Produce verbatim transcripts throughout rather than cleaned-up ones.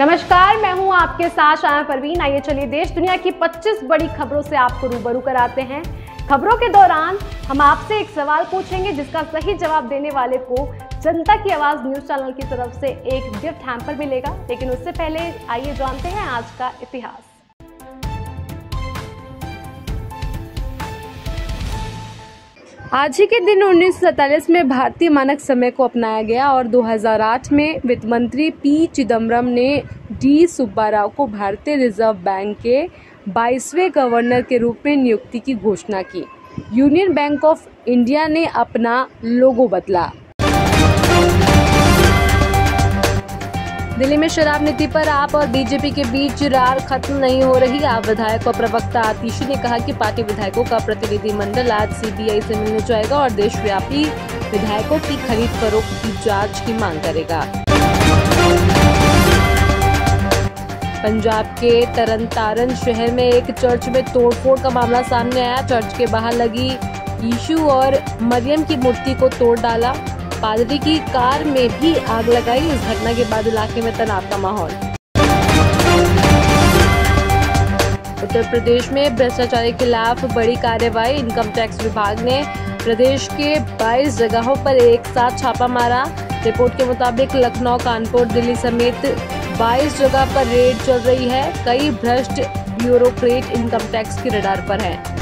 नमस्कार, मैं हूं आपके साथ शायरा परवीन। आइए चलिए देश दुनिया की पच्चीस बड़ी खबरों से आपको रूबरू कराते हैं। खबरों के दौरान हम आपसे एक सवाल पूछेंगे जिसका सही जवाब देने वाले को जनता की आवाज़ न्यूज़ चैनल की तरफ से एक गिफ्ट हैम्पर मिलेगा। लेकिन उससे पहले आइए जानते हैं आज का इतिहास। आज ही के दिन उन्नीस सौ सैंतालीस में भारतीय मानक समय को अपनाया गया और दो हज़ार आठ में वित्त मंत्री पी चिदंबरम ने डी सुब्बाराव को भारतीय रिजर्व बैंक के बाईसवें गवर्नर के रूप में नियुक्ति की घोषणा की। यूनियन बैंक ऑफ इंडिया ने अपना लोगो बदला। दिल्ली में शराब नीति पर आप और बीजेपी के बीच रार खत्म नहीं हो रही। आप विधायक और प्रवक्ता आतिशी ने कहा कि पार्टी विधायकों का प्रतिनिधिमंडल आज सीबीआई से मिलने जाएगा और देशव्यापी विधायकों की खरीद फरोख्त की जांच की मांग करेगा। पंजाब के तरनतारन शहर में एक चर्च में तोड़फोड़ का मामला सामने आया। चर्च के बाहर लगी यीशु और मरियम की मूर्ति को तोड़ डाला। पादरी की कार में भी आग लगाई। इस घटना के बाद इलाके में तनाव का माहौल। उत्तर प्रदेश में भ्रष्टाचार के खिलाफ बड़ी कार्रवाई। इनकम टैक्स विभाग ने प्रदेश के बाईस जगहों पर एक साथ छापा मारा। रिपोर्ट के मुताबिक लखनऊ, कानपुर, दिल्ली समेत बाईस जगह पर रेड चल रही है। कई भ्रष्ट ब्यूरोक्रेट इनकम टैक्स के रडार पर हैं।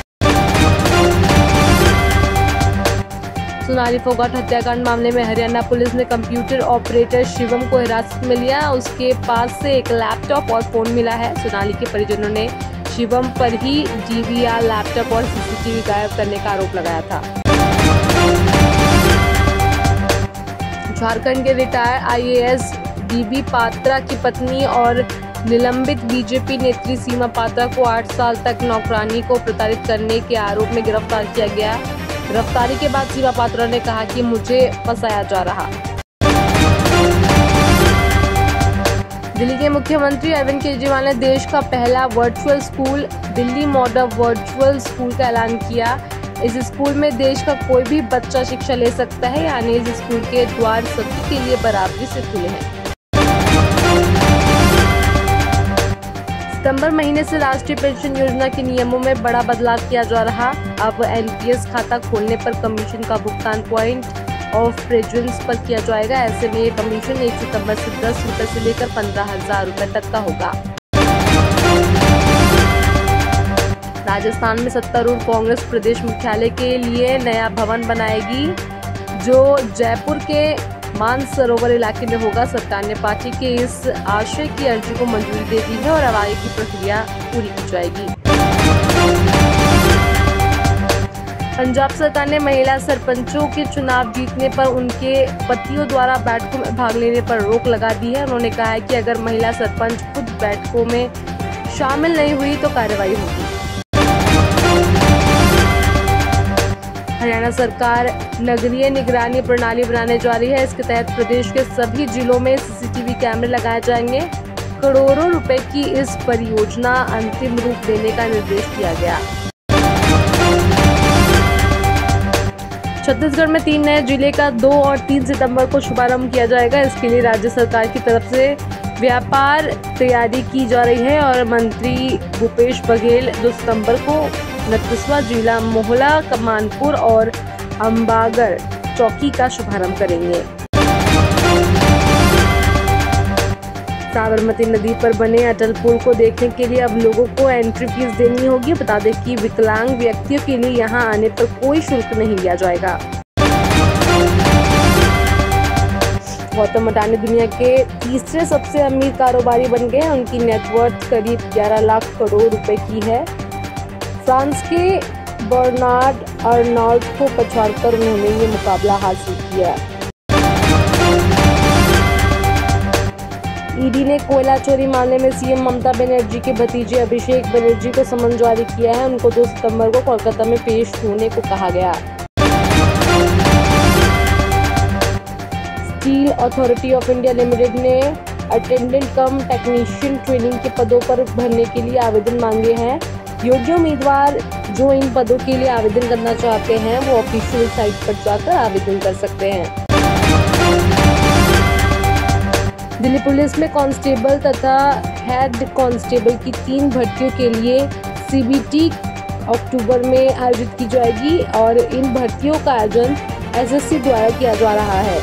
सोनाली फोगाट हत्याकांड मामले में हरियाणा पुलिस ने कंप्यूटर ऑपरेटर शिवम को हिरासत में लिया। उसके पास से एक लैपटॉप और फोन मिला है। सोनाली के परिजनों ने शिवम पर ही डीवीआर, लैपटॉप और सीसीटीवी गायब करने का आरोप लगाया था। झारखंड के रिटायर्ड आईएएस डी पात्रा की पत्नी और निलंबित बीजेपी नेत्री सीमा पात्रा को आठ साल तक नौकरानी को प्रताड़ित करने के आरोप में गिरफ्तार किया गया। गिरफ्तारी के बाद सीमा पात्रा ने कहा कि मुझे फंसाया जा रहा। दिल्ली के मुख्यमंत्री अरविंद केजरीवाल ने देश का पहला virtual school Delhi model virtual school का ऐलान किया। इस स्कूल में देश का कोई भी बच्चा शिक्षा ले सकता है, यानी इस स्कूल के द्वार सभी के लिए बराबरी से खुले हैं। सितंबर महीने से राष्ट्रीय पेंशन योजना के नियमों में बड़ा बदलाव किया जा रहा। अब एनपीएस खाता खोलने पर कमीशन का भुगतान पॉइंट ऑफ प्रेजेंस पर किया जाएगा। ऐसे में ये कमीशन एक सितंबर से दस रुपए से लेकर पंद्रह हजार रुपए तक का होगा। राजस्थान में सत्तारूढ़ कांग्रेस प्रदेश मुख्यालय के लिए नया भवन बनाएगी जो जयपुर के मान सरोवर इलाके में होगा। सरकार ने पार्टी के इस आशय की अर्जी को मंजूरी दे दी है और अब आगे की प्रक्रिया पूरी की जाएगी। पंजाब सरकार ने महिला सरपंचों के चुनाव जीतने पर उनके पतियों द्वारा बैठकों में भाग लेने पर रोक लगा दी है। उन्होंने कहा है कि अगर महिला सरपंच खुद बैठकों में शामिल नहीं हुई तो कार्रवाई होगी। हरियाणा सरकार नगरीय निगरानी प्रणाली बनाने जा रही है। इसके तहत प्रदेश के सभी जिलों में सीसीटीवी कैमरे लगाए जाएंगे। करोड़ों रुपए की इस परियोजना अंतिम रूप देने का निर्देश दिया गया। छत्तीसगढ़ में तीन नए जिले का दो और तीन सितंबर को शुभारंभ किया जाएगा। इसके लिए राज्य सरकार की तरफ से व्यापार तैयारी की जा रही है और मंत्री भूपेश बघेल दो सितंबर को उनतीसवां जिला मोहला, कमानपुर और अम्बागर चौकी का शुभारंभ करेंगे। साबरमती नदी पर बने अटल पुल को देखने के लिए अब लोगों को एंट्री फीस देनी होगी। बता दें कि विकलांग व्यक्तियों के लिए यहां आने पर कोई शुल्क नहीं लिया जाएगा। गौतम अडानी दुनिया के तीसरे सबसे अमीर कारोबारी बन गए। उनकी नेटवर्थ करीब ग्यारह लाख करोड़ रुपए की है। फ्रांस के बर्नार्ड अर्नाल्ड को पछाड़ कर उन्होंने ये मुकाबला हासिल किया। ईडी ने कोयला चोरी मामले में सीएम ममता बनर्जी के भतीजे अभिषेक बनर्जी को समन जारी किया है। उनको दो सितंबर को कोलकाता में पेश होने को कहा गया। Steel authority of India limited ने अटेंडेंट कम टेक्नीशियन ट्रेनिंग के पदों पर भरने के लिए आवेदन मांगे हैं। योग्य उम्मीदवार जो इन पदों के लिए आवेदन करना चाहते हैं वो ऑफिशियल साइट पर जाकर आवेदन कर सकते हैं। दिल्ली पुलिस में कांस्टेबल तथा हेड कांस्टेबल की तीन भर्तियों के लिए सीबीटी अक्टूबर में आयोजित की जाएगी और इन भर्तियों का आयोजन एसएससी द्वारा किया जा रहा है।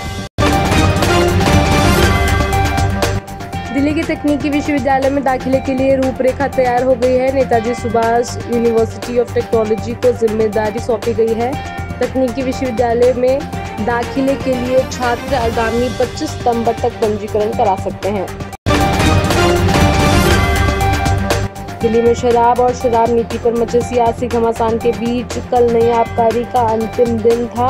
दिल्ली के तकनीकी विश्वविद्यालय में दाखिले के लिए रूपरेखा तैयार हो गई है। Netaji Subhash university of technology को जिम्मेदारी सौंपी गई है। तकनीकी विश्वविद्यालय में दाखिले के लिए छात्र आगामी पच्चीस सितंबर तक पंजीकरण करा सकते हैं। दिल्ली में शराब और शराब नीति पर मचे सियासी घमासान के बीच कल नई आबकारी का अंतिम दिन था।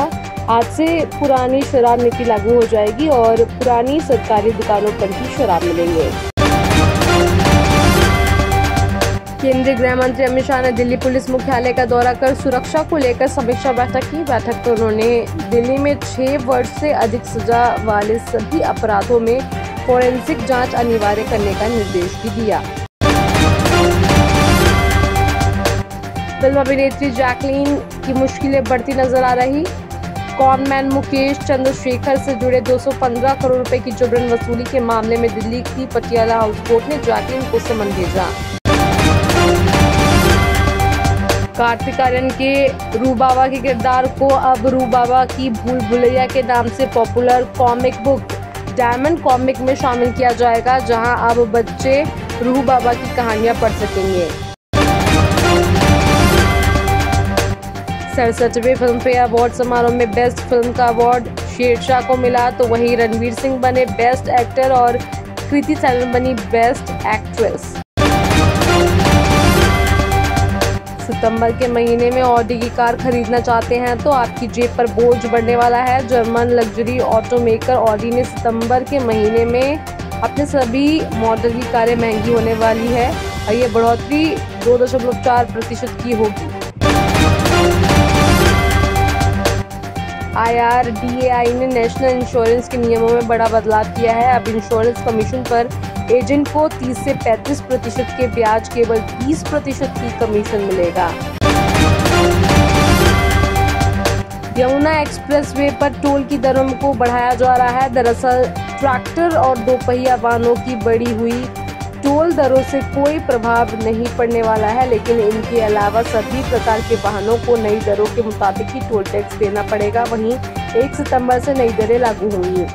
आज से पुरानी शराब नीति लागू हो जाएगी और पुरानी सरकारी दुकानों पर ही शराब मिलेंगे। केंद्रीय गृह मंत्री अमित शाह ने दिल्ली पुलिस मुख्यालय का दौरा कर सुरक्षा को लेकर समीक्षा बैठक की। बैठक में उन्होंने दिल्ली में छह वर्ष से अधिक सजा वाले सभी अपराधों में फोरेंसिक जांच अनिवार्य करने का निर्देश भी दिया। फिल्म अभिनेत्री जैकलीन की मुश्किलें बढ़ती नजर आ रही। कॉनमैन मुकेश चंद्रशेखर से जुड़े दो सौ पंद्रह करोड़ रुपए की जबरन वसूली के मामले में दिल्ली की पटियाला हाउस कोर्ट ने जैकलीन को समन भेजा। कार्तिक आर्यन के रू बाबा के किरदार को अब रू बाबा की भूलभुलैया के नाम से popular comic book diamond comic में शामिल किया जाएगा, जहां अब बच्चे रू बाबा की कहानियां पढ़ सकेंगे। सड़सठवें फिल्मफेयर अवार्ड समारोह में बेस्ट फिल्म का अवार्ड शेर शाह को मिला, तो वहीं रणवीर सिंह बने बेस्ट एक्टर और कृति सैन बनी बेस्ट एक्ट्रेस। सितंबर के महीने में औडी की कार खरीदना चाहते हैं तो आपकी जेब पर बोझ बढ़ने वाला है। German luxury auto maker Audi ने सितंबर के महीने में अपने सभी मॉडल की कारें महंगी होने वाली है और ये बढ़ोतरी दो दशमलव चार प्रतिशत की होगी। आई आर डी ए आई ने नेशनल इंश्योरेंस के नियमों में बड़ा बदलाव किया है। अब इंश्योरेंस कमीशन पर एजेंट को तीस से पैंतीस प्रतिशत के ब्याज केवल बीस प्रतिशत की कमीशन मिलेगा। यमुना एक्सप्रेसवे पर टोल की दरों को बढ़ाया जा रहा है। दरअसल ट्रैक्टर और दोपहिया वाहनों की बढ़ी हुई टोल दरों से कोई प्रभाव नहीं पड़ने वाला है, लेकिन इनके अलावा सभी प्रकार के वाहनों को नई दरों के मुताबिक ही टोल टैक्स देना पड़ेगा। वहीं एक सितंबर से नई दरें लागू होंगी।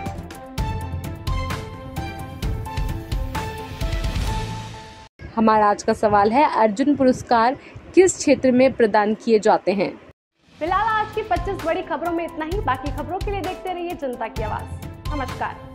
हमारा आज का सवाल है, अर्जुन पुरस्कार किस क्षेत्र में प्रदान किए जाते हैं? फिलहाल आज की पच्चीस बड़ी खबरों में इतना ही। बाकी खबरों के लिए देखते रहिए जनता की आवाज। नमस्कार।